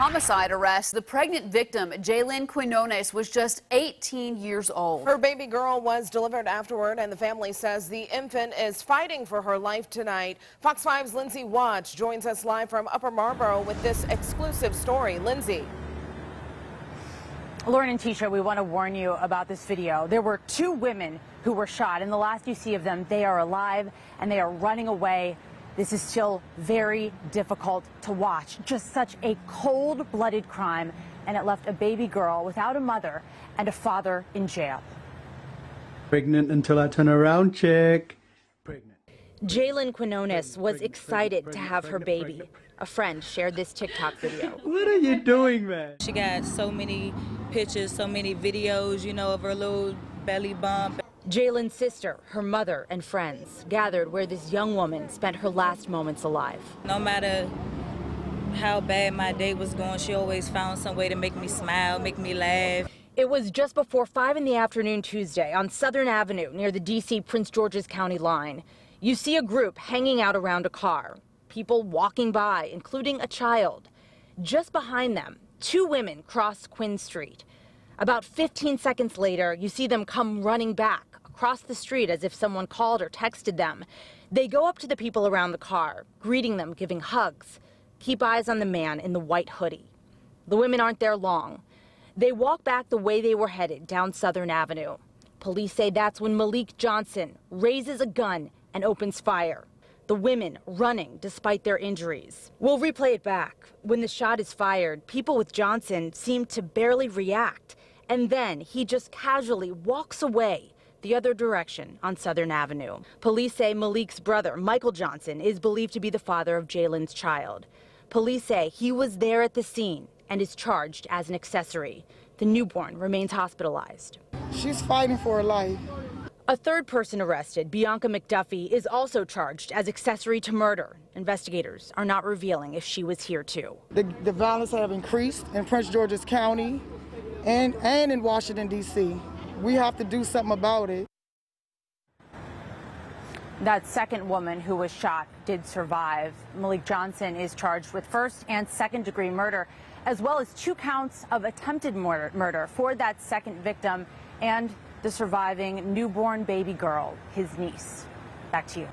Homicide arrest. The pregnant victim, Jaelyn Quinones, was just 18 years old. Her baby girl was delivered afterward, and the family says the infant is fighting for her life tonight. Fox 5's Lindsay Watch joins us live from Upper Marlboro with this exclusive story. Lindsay. Lauren and Tisha, we want to warn you about this video. There were two women who were shot, and the last you see of them, they are alive and they are running away. This is still very difficult to watch. Just such a cold-blooded crime, and it left a baby girl without a mother and a father in jail. Pregnant until I turn around, check. Pregnant. Jaelyn Quinones was excited to have her baby. A friend shared this TikTok video. What are you doing, man? She got so many pictures, so many videos, you know, of her little belly bump. Jaelyn's sister, her mother, and friends gathered where this young woman spent her last moments alive. No matter how bad my day was going, she always found some way to make me smile, make me laugh. It was just before 5 in the afternoon Tuesday on Southern Avenue near the D.C. Prince George's County line. You see a group hanging out around a car, people walking by, including a child. Just behind them, two women crossed Quinn Street. About 15 seconds later, you see them come running back across the street as if someone called or texted them. They go up to the people around the car, greeting them, giving hugs. Keep eyes on the man in the white hoodie. The women aren't there long. They walk back the way they were headed, down Southern Avenue. Police say that's when Malique Johnson raises a gun and opens fire. The women running despite their injuries. We'll replay it back. When the shot is fired, people with Johnson seem to barely react. And then he just casually walks away the other direction on Southern Avenue. Police say Malique's brother, Michael Johnson, is believed to be the father of Jaelyn's child. Police say he was there at the scene and is charged as an accessory. The newborn remains hospitalized. She's fighting for her life. A third person arrested, Bianca McDuffie, is also charged as accessory to murder. Investigators are not revealing if she was here too. The violence have increased in Prince George's County. And in Washington, D.C. We have to do something about it. That second woman who was shot did survive. Malique Johnson is charged with first and second degree murder, as well as 2 counts of attempted murder for that second victim and the surviving newborn baby girl, his niece. Back to you.